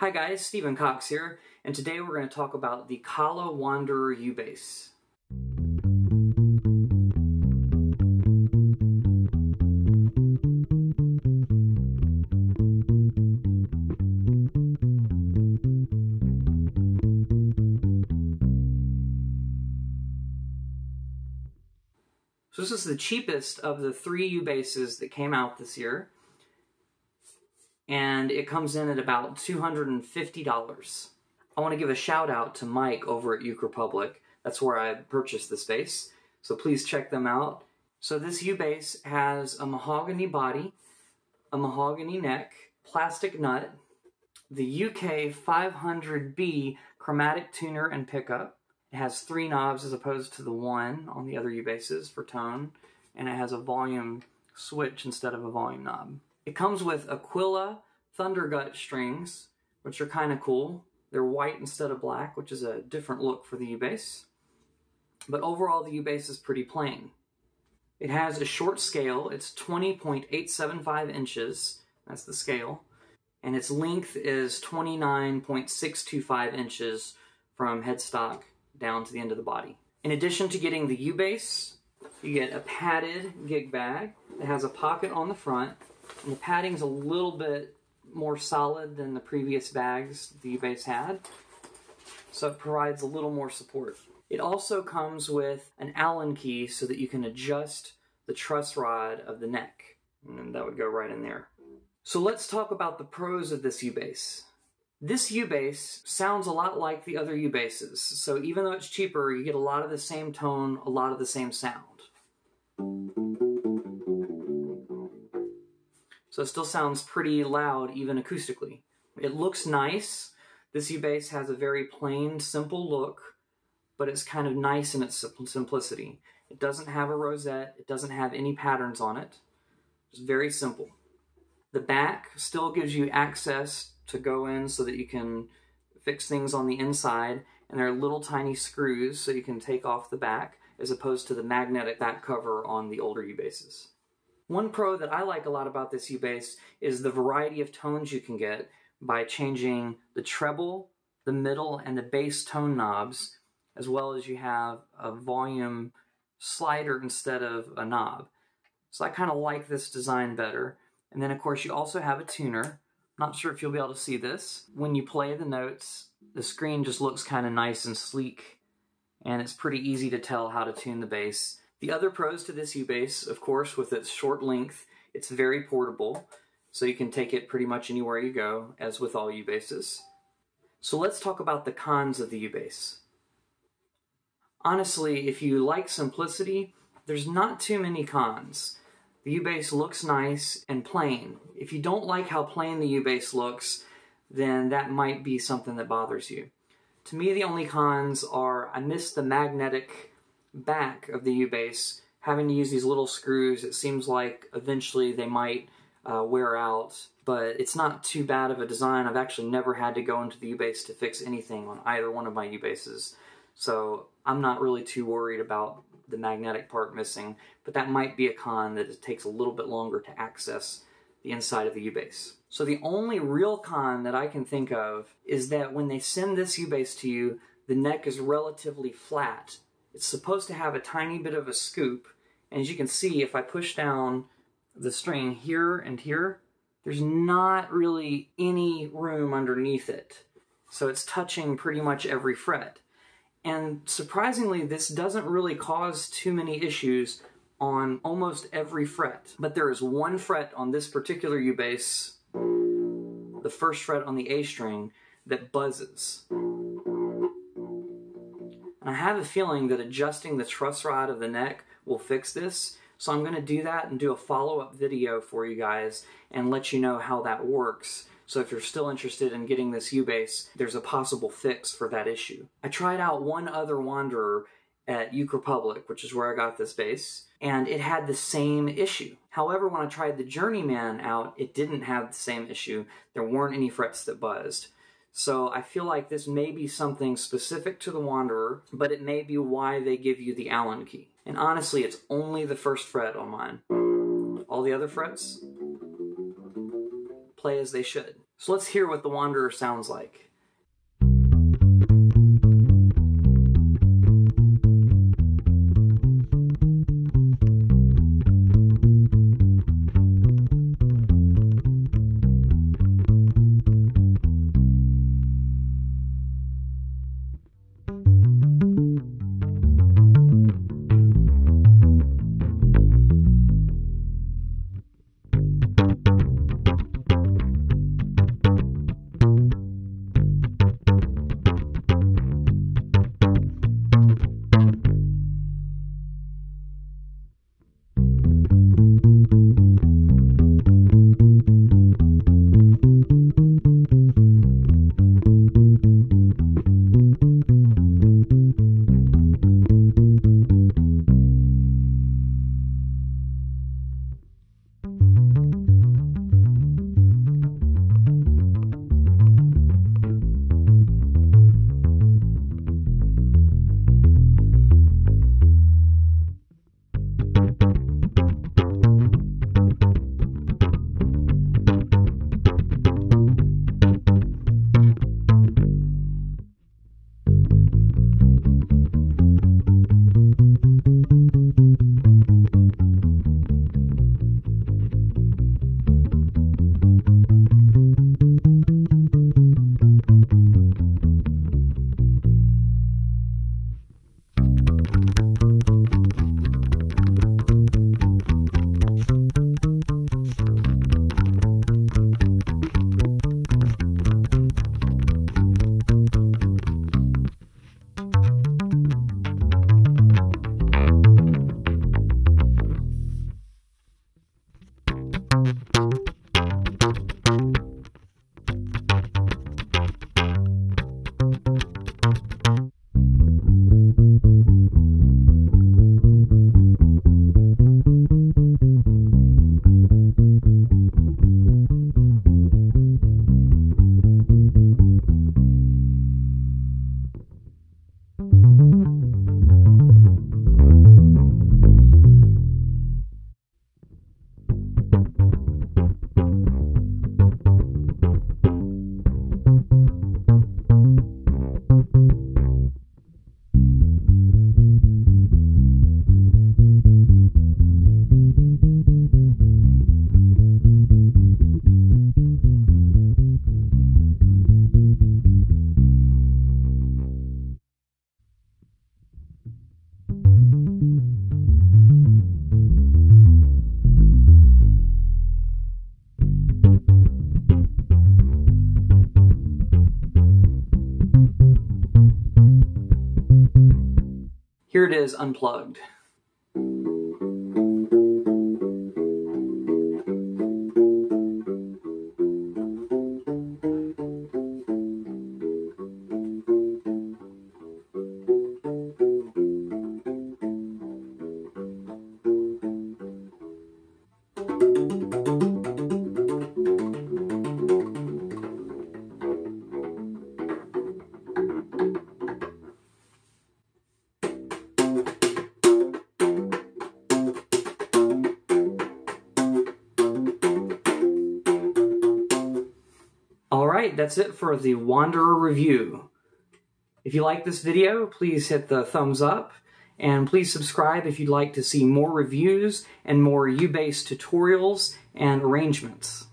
Hi guys, Stephen Cox here, and today we're going to talk about the Kala Wanderer U-Bass. So this is the cheapest of the three U-Basses that came out this year. And it comes in at about $250. I want to give a shout out to Mike over at Uke Republic. That's where I purchased this bass, so please check them out. So this U-Bass has a mahogany body, a mahogany neck, plastic nut, the UK 500B chromatic tuner and pickup. It has three knobs as opposed to the one on the other U-Basses for tone, and it has a volume switch instead of a volume knob. It comes with Aquila Thundergut strings, which are kind of cool. They're white instead of black, which is a different look for the U-Bass. But overall, the U-Bass is pretty plain. It has a short scale. It's 20.875 inches. That's the scale. And its length is 29.625 inches from headstock down to the end of the body. In addition to getting the U-Bass, you get a padded gig bag that has a pocket on the front. And the padding's a little bit more solid than the previous bags the U-Bass had, so it provides a little more support. It also comes with an Allen key so that you can adjust the truss rod of the neck, and then that would go right in there. So let's talk about the pros of this U-Bass. This U-Bass sounds a lot like the other U-Basses, so even though it's cheaper, you get a lot of the same tone, a lot of the same sound. So it still sounds pretty loud, even acoustically. It looks nice. This U-Bass has a very plain, simple look, but it's kind of nice in its simplicity. It doesn't have a rosette. It doesn't have any patterns on it. It's very simple. The back still gives you access to go in so that you can fix things on the inside, and there are little tiny screws so you can take off the back, as opposed to the magnetic back cover on the older U-Basses. One pro that I like a lot about this U-Bass is the variety of tones you can get by changing the treble, the middle, and the bass tone knobs, as well as you have a volume slider instead of a knob. So I kind of like this design better. And then of course you also have a tuner. I'm not sure if you'll be able to see this. When you play the notes, the screen just looks kind of nice and sleek, and it's pretty easy to tell how to tune the bass. The other pros to this U-Bass, of course, with its short length, it's very portable, so you can take it pretty much anywhere you go, as with all U-Basses. So let's talk about the cons of the U-Bass. Honestly, if you like simplicity, there's not too many cons. The U-Bass looks nice and plain. If you don't like how plain the U-Bass looks, then that might be something that bothers you. To me, the only cons are I miss the magnetic back of the U-Bass, having to use these little screws. It seems like eventually they might wear out, but it's not too bad of a design. I've actually never had to go into the U-Bass to fix anything on either one of my U-Basses, so I'm not really too worried about the magnetic part missing, but that might be a con, that it takes a little bit longer to access the inside of the U-Bass. So the only real con that I can think of is that when they send this U-Bass to you, the neck is relatively flat. It's supposed to have a tiny bit of a scoop, and as you can see, if I push down the string here and here, there's not really any room underneath it. So it's touching pretty much every fret. And surprisingly, this doesn't really cause too many issues on almost every fret. But there is one fret on this particular U-Bass, the first fret on the A string, that buzzes. I have a feeling that adjusting the truss rod of the neck will fix this, so I'm going to do that and do a follow-up video for you guys and let you know how that works. So if you're still interested in getting this U-Bass, there's a possible fix for that issue. I tried out one other Wanderer at Uke Republic, which is where I got this bass, and it had the same issue. However, when I tried the Journeyman out, it didn't have the same issue. There weren't any frets that buzzed. So I feel like this may be something specific to the Wanderer, but it may be why they give you the Allen key. And honestly, it's only the first fret on mine. All the other frets play as they should. So let's hear what the Wanderer sounds like. Here it is unplugged. Alright, that's it for the Wanderer review. If you like this video, please hit the thumbs up, and please subscribe if you'd like to see more reviews and more U-Bass tutorials and arrangements.